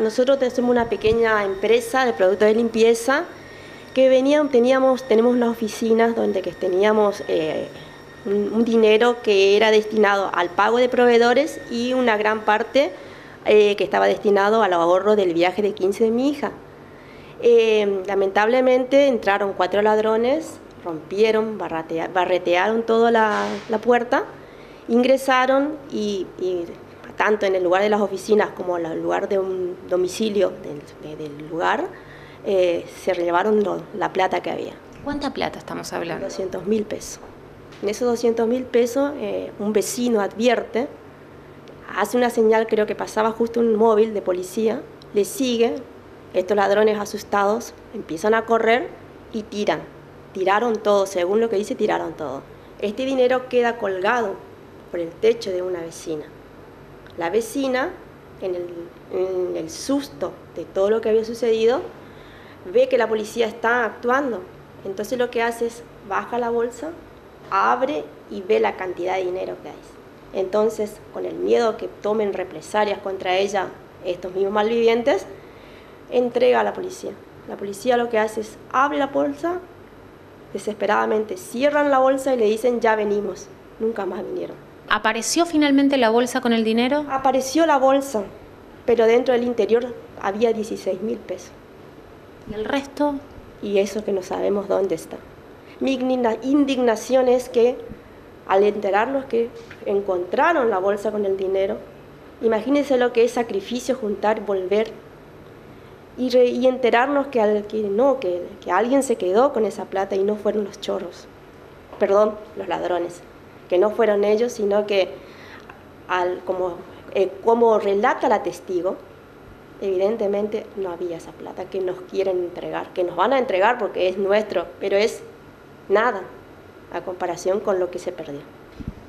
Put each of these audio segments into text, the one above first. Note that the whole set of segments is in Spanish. Nosotros tenemos una pequeña empresa de productos de limpieza que tenemos unas oficinas donde que teníamos un dinero que era destinado al pago de proveedores y una gran parte que estaba destinado al ahorro del viaje de 15 de mi hija. Lamentablemente entraron 4 ladrones, rompieron, barretearon toda la puerta, ingresaron y tanto en el lugar de las oficinas como en el lugar de un domicilio del lugar, se llevaron la plata que había. ¿Cuánta plata estamos hablando? 200.000 pesos. En esos 200.000 pesos un vecino advierte, hace una señal, creo que pasaba justo un móvil de policía, le sigue, estos ladrones asustados empiezan a correr y tiraron todo, según lo que dice, tiraron todo. Este dinero queda colgado por el techo de una vecina. La vecina, en el susto de todo lo que había sucedido, ve que la policía está actuando. Entonces lo que hace es baja la bolsa, abre y ve la cantidad de dinero que hay. Entonces, con el miedo que tomen represalias contra ella estos mismos malvivientes, entrega a la policía. La policía lo que hace es abre la bolsa, desesperadamente cierran la bolsa y le dicen ya venimos. Nunca más vinieron. ¿Apareció finalmente la bolsa con el dinero? Apareció la bolsa, pero dentro del interior había 16.000 pesos. ¿Y el resto? Y eso que no sabemos dónde está. Mi indignación es que, al enterarnos que encontraron la bolsa con el dinero, imagínense lo que es sacrificio, juntar, volver, y enterarnos que alguien se quedó con esa plata y no fueron los chorros, perdón, los ladrones. Que no fueron ellos, sino que, como relata la testigo, evidentemente no había esa plata que nos quieren entregar, que nos van a entregar porque es nuestro, pero es nada a comparación con lo que se perdió.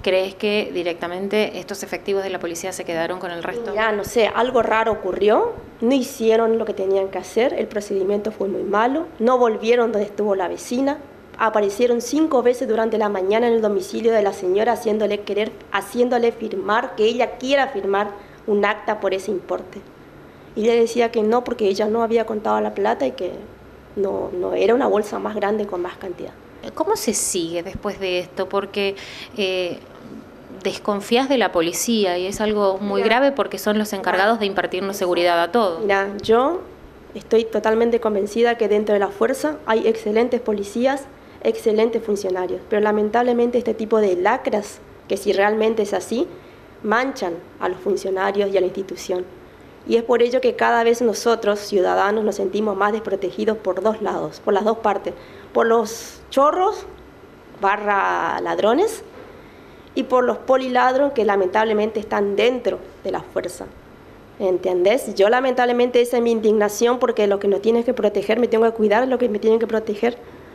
¿Crees que directamente estos efectivos de la policía se quedaron con el resto? Ya, no sé, algo raro ocurrió, no hicieron lo que tenían que hacer, el procedimiento fue muy malo, no volvieron donde estuvo la vecina. Aparecieron 5 veces durante la mañana en el domicilio de la señora haciéndole firmar, que ella quiera firmar un acta por ese importe. Y ella decía que no, porque ella no había contado la plata y que no era una bolsa más grande con más cantidad. ¿Cómo se sigue después de esto? Porque desconfías de la policía y es algo muy grave porque son los encargados de impartirnos seguridad a todos. Mira, yo estoy totalmente convencida que dentro de la fuerza hay excelentes policías, excelentes funcionarios, pero lamentablemente este tipo de lacras, que si realmente es así, manchan a los funcionarios y a la institución. Y es por ello que cada vez nosotros, ciudadanos, nos sentimos más desprotegidos por dos lados, por las dos partes, por los chorros / ladrones y por los poliladrones que lamentablemente están dentro de la fuerza. ¿Entendés? Yo lamentablemente esa es mi indignación porque lo que nos tienen que proteger, me tengo que cuidar lo que me tienen que proteger.